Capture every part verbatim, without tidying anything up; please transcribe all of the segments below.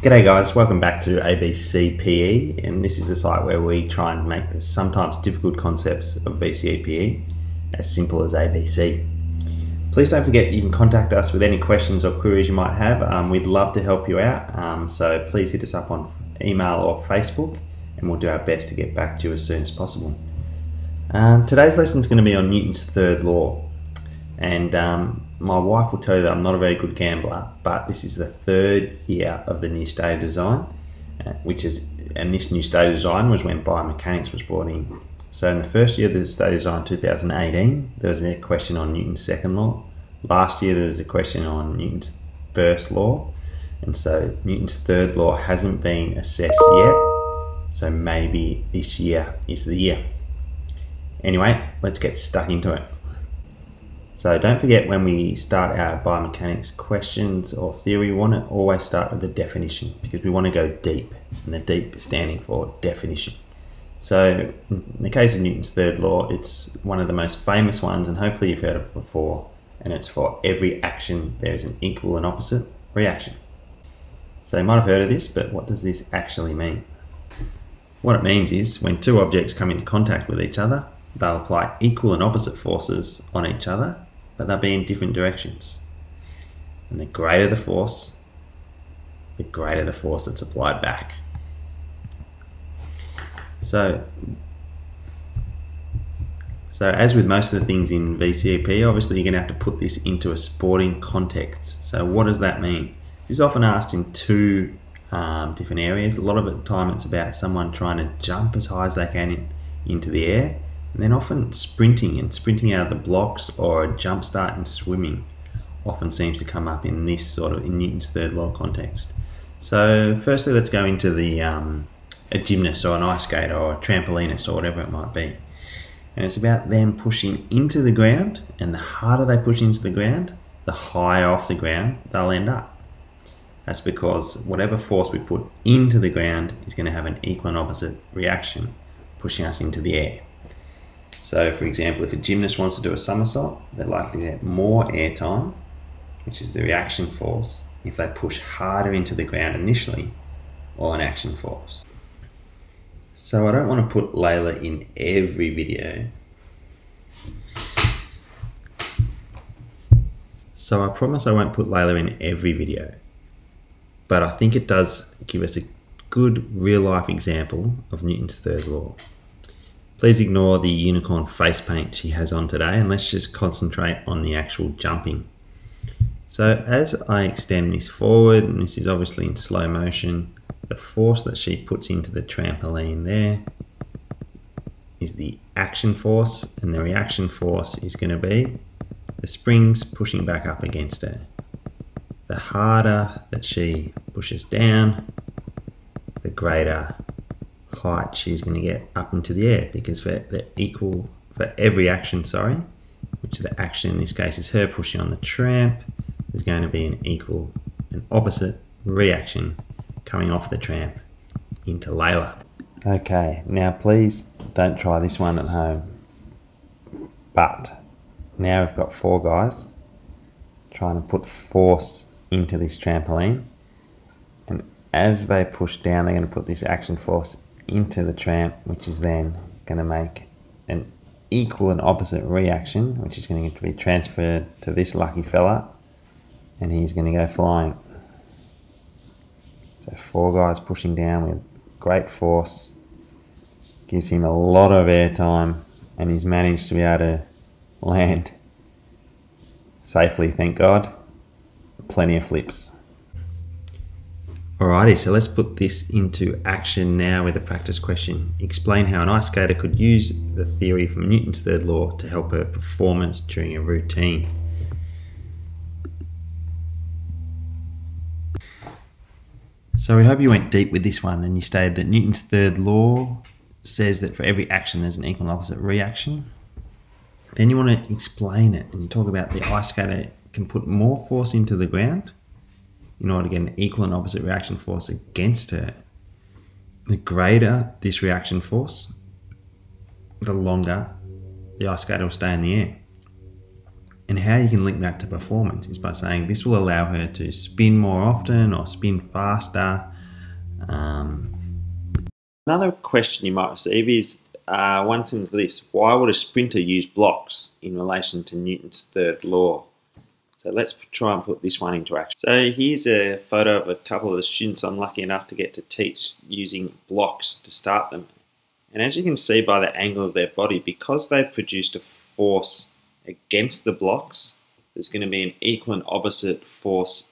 G'day guys, welcome back to A B C P E, and this is the site where we try and make the sometimes difficult concepts of V C E P E as simple as A B C. Please don't forget you can contact us with any questions or queries you might have. Um, we'd love to help you out, um, so please hit us up on email or Facebook and we'll do our best to get back to you as soon as possible. Um, today's lesson is going to be on Newton's Third Law, and um, my wife will tell you that I'm not a very good gambler, but this is the third year of the new state of design, which is, and this new state of design was when biomechanics was brought in. So in the first year of the state of design, two thousand eighteen, there was a question on Newton's Second Law. Last year there was a question on Newton's First Law, and so Newton's Third Law hasn't been assessed yet, so maybe this year is the year. Anyway, let's get stuck into it. So don't forget, when we start our biomechanics questions or theory, we want to always start with the definition, because we want to go deep, and the deep standing for definition. So in the case of Newton's Third Law, it's one of the most famous ones, and hopefully you've heard of it before, and it's for every action there is an equal and opposite reaction. So you might have heard of this, but what does this actually mean? What it means is when two objects come into contact with each other, they'll apply equal and opposite forces on each other, but they'll be in different directions. And the greater the force, the greater the force that's applied back. So, so as with most of the things in V C E P, obviously you're going to have to put this into a sporting context. So what does that mean? This is often asked in two um, different areas. A lot of the time it's about someone trying to jump as high as they can in, into the air, and then often sprinting and sprinting out of the blocks, or a jump start in swimming often seems to come up in this sort of, in Newton's Third Law context. So firstly, let's go into the um, a gymnast or an ice skater or a trampolinist or whatever it might be. And it's about them pushing into the ground, and the harder they push into the ground, the higher off the ground they'll end up. That's because whatever force we put into the ground is going to have an equal and opposite reaction pushing us into the air. So for example, if a gymnast wants to do a somersault, they're likely to get more air time, which is the reaction force, if they push harder into the ground initially, or an action force. So I don't want to put Layla in every video, so I promise I won't put Layla in every video, but I think it does give us a good real-life example of Newton's Third Law. Please ignore the unicorn face paint she has on today, and let's just concentrate on the actual jumping. So as I extend this forward, and this is obviously in slow motion, the force that she puts into the trampoline there is the action force, and the reaction force is going to be the springs pushing back up against her. The harder that she pushes down, the greater height she's going to get up into the air, because for the equal for every action, sorry, which the action in this case is her pushing on the tramp, there's going to be an equal and opposite reaction coming off the tramp into Layla. Okay, now please don't try this one at home, but now we've got four guys trying to put force into this trampoline, and as they push down, they're going to put this action force into the tramp, which is then going to make an equal and opposite reaction, which is going to be transferred to this lucky fella, and he's going to go flying. So four guys pushing down with great force gives him a lot of air time, and he's managed to be able to land safely, thank God. Plenty of flips. Alrighty, so let's put this into action now with a practice question. Explain how an ice skater could use the theory from Newton's Third Law to help her performance during a routine. So we hope you went deep with this one, and you stated that Newton's Third Law says that for every action there's an equal and opposite reaction. Then you want to explain it, and you talk about the ice skater can put more force into the ground in order to get an equal and opposite reaction force against her. The greater this reaction force, the longer the ice skater will stay in the air. And how you can link that to performance is by saying this will allow her to spin more often or spin faster. Um, Another question you might receive is, uh, one sentence like this: why would a sprinter use blocks in relation to Newton's third law? So let's try and put this one into action. So here's a photo of a couple of the students I'm lucky enough to get to teach using blocks to start them. And as you can see by the angle of their body, because they've produced a force against the blocks, there's going to be an equal and opposite force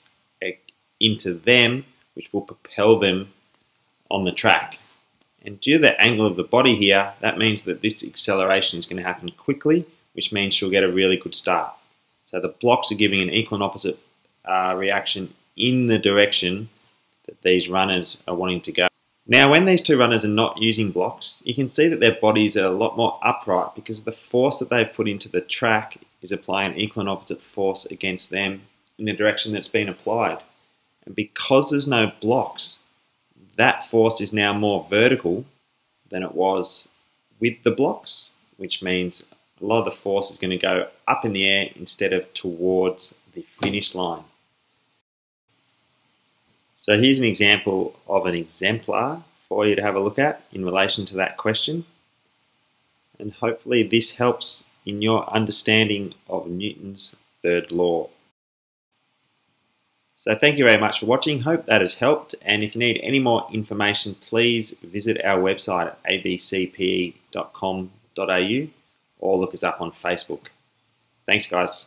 into them, which will propel them on the track. And due to the angle of the body here, that means that this acceleration is going to happen quickly, which means she'll get a really good start. So the blocks are giving an equal and opposite uh, reaction in the direction that these runners are wanting to go. Now, when these two runners are not using blocks, you can see that their bodies are a lot more upright because the force that they've put into the track is applying an equal and opposite force against them in the direction that's been applied. And because there's no blocks, that force is now more vertical than it was with the blocks, which means a lot of the force is going to go up in the air instead of towards the finish line. So here's an example of an exemplar for you to have a look at in relation to that question. And hopefully this helps in your understanding of Newton's third law. So thank you very much for watching. Hope that has helped. And if you need any more information, please visit our website at A B C P E dot com dot A U or look us up on Facebook. Thanks, guys.